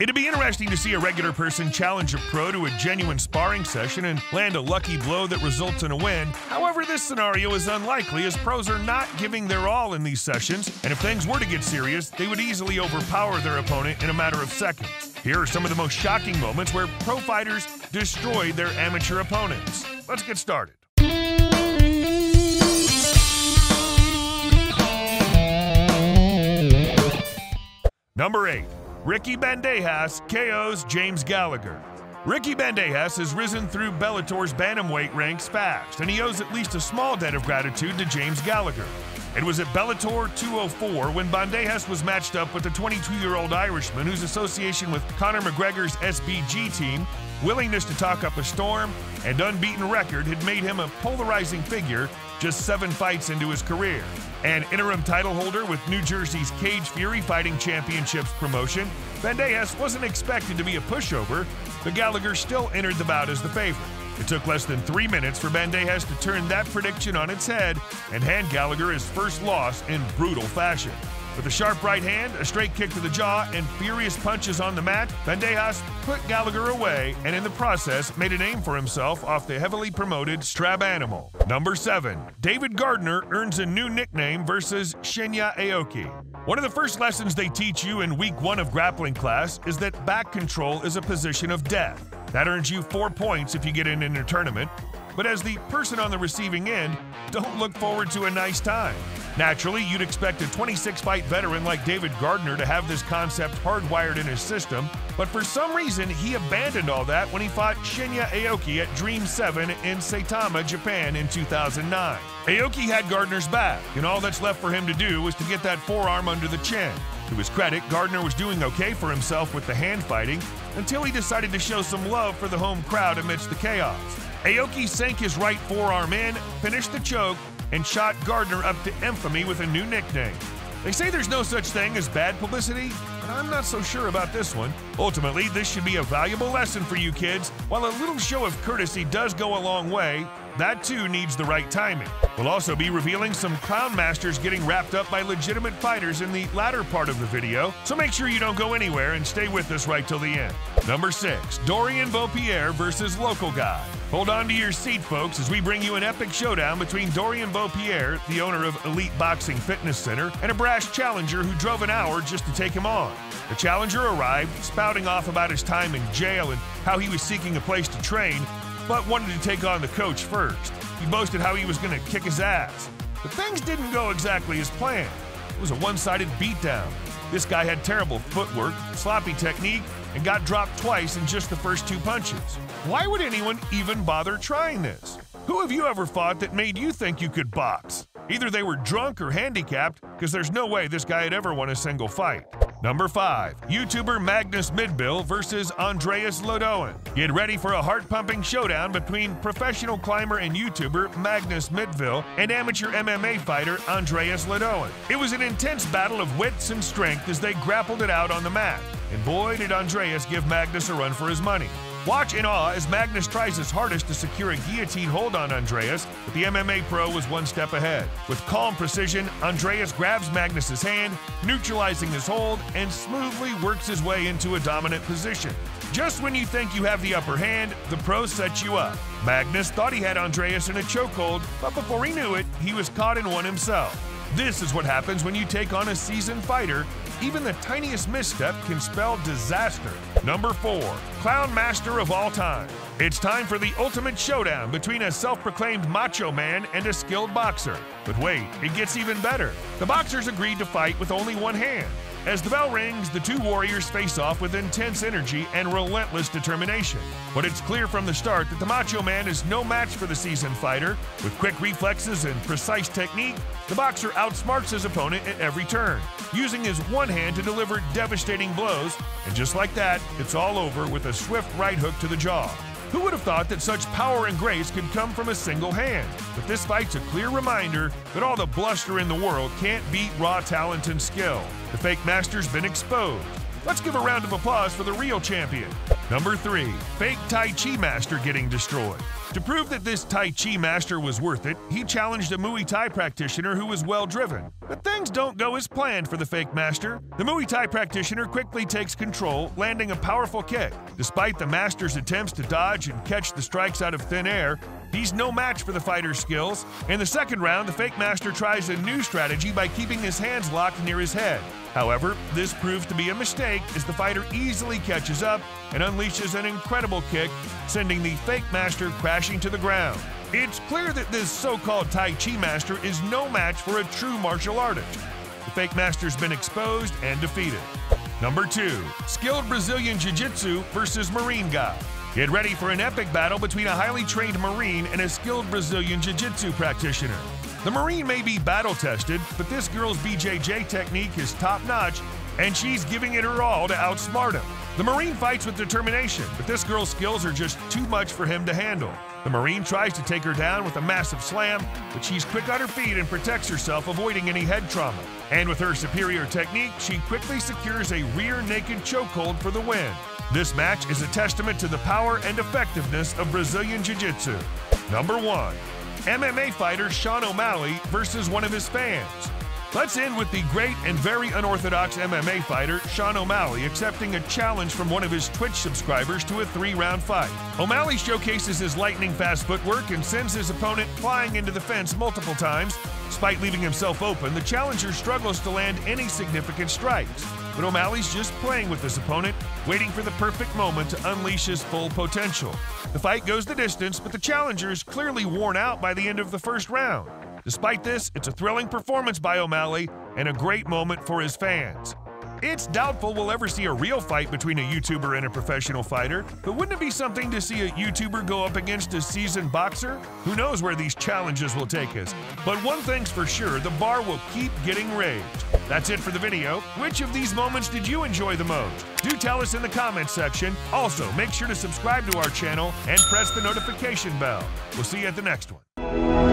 It'd be interesting to see a regular person challenge a pro to a genuine sparring session and land a lucky blow that results in a win. However, this scenario is unlikely as pros are not giving their all in these sessions, and if things were to get serious, they would easily overpower their opponent in a matter of seconds. Here are some of the most shocking moments where pro fighters destroy their amateur opponents. Let's get started. Number 8. Ricky Bandejas KOs James Gallagher. Ricky Bandejas has risen through Bellator's bantamweight ranks fast, and he owes at least a small debt of gratitude to James Gallagher. It was at Bellator 204 when Bandejas was matched up with the 22-year-old Irishman whose association with Conor McGregor's SBG team, willingness to talk up a storm, and unbeaten record had made him a polarizing figure just 7 fights into his career. An interim title holder with New Jersey's Cage Fury Fighting Championships promotion, Bandejas wasn't expected to be a pushover, but Gallagher still entered the bout as the favorite. It took less than 3 minutes for Bandejas to turn that prediction on its head and hand Gallagher his first loss in brutal fashion. With a sharp right hand, a straight kick to the jaw, and furious punches on the mat, Bandejas put Gallagher away and in the process made a name for himself off the heavily promoted Strab Animal. Number 7. David Gardner earns a new nickname versus Shinya Aoki. One of the first lessons they teach you in week 1 of grappling class is that back control is a position of death. That earns you 4 points if you get in a tournament, but as the person on the receiving end, don't look forward to a nice time. Naturally, you'd expect a 26-fight veteran like David Gardner to have this concept hardwired in his system, but for some reason, he abandoned all that when he fought Shinya Aoki at Dream 7 in Saitama, Japan in 2009. Aoki had Gardner's back, and all that's left for him to do was to get that forearm under the chin. To his credit, Gardner was doing okay for himself with the hand fighting until he decided to show some love for the home crowd amidst the chaos. Aoki sank his right forearm in, finished the choke, and shot Gardner up to infamy with a new nickname. They say there's no such thing as bad publicity, but I'm not so sure about this one. Ultimately, this should be a valuable lesson for you kids. While a little show of courtesy does go a long way, that too needs the right timing. We'll also be revealing some clown masters getting wrapped up by legitimate fighters in the latter part of the video, so make sure you don't go anywhere and stay with us right till the end. Number 6. Dorian Beaupierre versus Local Guy. Hold on to your seat, folks, as we bring you an epic showdown between Dorian Beaupierre, the owner of Elite Boxing Fitness Center, and a brash challenger who drove an hour just to take him on. The challenger arrived, spouting off about his time in jail and how he was seeking a place to train, but wanted to take on the coach first. He boasted how he was going to kick his ass. But things didn't go exactly as planned. It was a one-sided beatdown. This guy had terrible footwork, sloppy technique, and got dropped twice in just the first 2 punches. Why would anyone even bother trying this? Who have you ever fought that made you think you could box? Either they were drunk or handicapped, because there's no way this guy had ever won a single fight. Number 5. YouTuber Magnus Midbill versus Andreas Lodoen. Get ready for a heart-pumping showdown between professional climber and YouTuber Magnus Midbill and amateur MMA fighter Andreas Lodoen. It was an intense battle of wits and strength as they grappled it out on the mat. And boy, did Andreas give Magnus a run for his money. Watch in awe as Magnus tries his hardest to secure a guillotine hold on Andreas, but the MMA pro was one step ahead. With calm precision, Andreas grabs Magnus's hand, neutralizing his hold, and smoothly works his way into a dominant position. Just when you think you have the upper hand, the pro sets you up. Magnus thought he had Andreas in a chokehold, but before he knew it, he was caught in one himself. This is what happens when you take on a seasoned fighter. Even the tiniest misstep can spell disaster. Number 4. Clown master of all time. It's time for the ultimate showdown between a self-proclaimed macho man and a skilled boxer. But wait, it gets even better. The boxers agreed to fight with only one hand. As the bell rings, the 2 warriors face off with intense energy and relentless determination. But it's clear from the start that the macho man is no match for the seasoned fighter. With quick reflexes and precise technique, the boxer outsmarts his opponent at every turn, using his one hand to deliver devastating blows, and just like that, it's all over with a swift right hook to the jaw. Who would have thought that such power and grace could come from a single hand? But this fight's a clear reminder that all the bluster in the world can't beat raw talent and skill. The fake master's been exposed. Let's give a round of applause for the real champion. Number 3, fake Tai Chi master getting destroyed. To prove that this Tai Chi master was worth it, he challenged a Muay Thai practitioner who was well-driven. But things don't go as planned for the fake master. The Muay Thai practitioner quickly takes control, landing a powerful kick. Despite the master's attempts to dodge and catch the strikes out of thin air, he's no match for the fighter's skills. In the second round, the fake master tries a new strategy by keeping his hands locked near his head. However, this proves to be a mistake as the fighter easily catches up and unleashes an incredible kick, sending the fake master crashing to the ground. It's clear that this so-called Tai Chi master is no match for a true martial artist. The fake master's been exposed and defeated. Number 2, skilled Brazilian Jiu-Jitsu versus Marine guy. Get ready for an epic battle between a highly trained Marine and a skilled Brazilian Jiu-Jitsu practitioner. The Marine may be battle-tested, but this girl's BJJ technique is top-notch, and she's giving it her all to outsmart him. The Marine fights with determination, but this girl's skills are just too much for him to handle. The Marine tries to take her down with a massive slam, but she's quick on her feet and protects herself, avoiding any head trauma. And with her superior technique, she quickly secures a rear-naked chokehold for the win. This match is a testament to the power and effectiveness of Brazilian Jiu-Jitsu. Number 1, MMA fighter Sean O'Malley versus one of his fans. Let's end with the great and very unorthodox MMA fighter Sean O'Malley accepting a challenge from one of his Twitch subscribers to a 3-round fight. O'Malley showcases his lightning-fast footwork and sends his opponent flying into the fence multiple times. Despite leaving himself open, the challenger struggles to land any significant strikes. But O'Malley's just playing with his opponent, waiting for the perfect moment to unleash his full potential. The fight goes the distance, but the challenger is clearly worn out by the end of the first round. Despite this, it's a thrilling performance by O'Malley and a great moment for his fans. It's doubtful we'll ever see a real fight between a YouTuber and a professional fighter, but wouldn't it be something to see a YouTuber go up against a seasoned boxer? Who knows where these challenges will take us? But one thing's for sure, the bar will keep getting raised. That's it for the video. Which of these moments did you enjoy the most? Do tell us in the comments section. Also, make sure to subscribe to our channel and press the notification bell. We'll see you at the next one.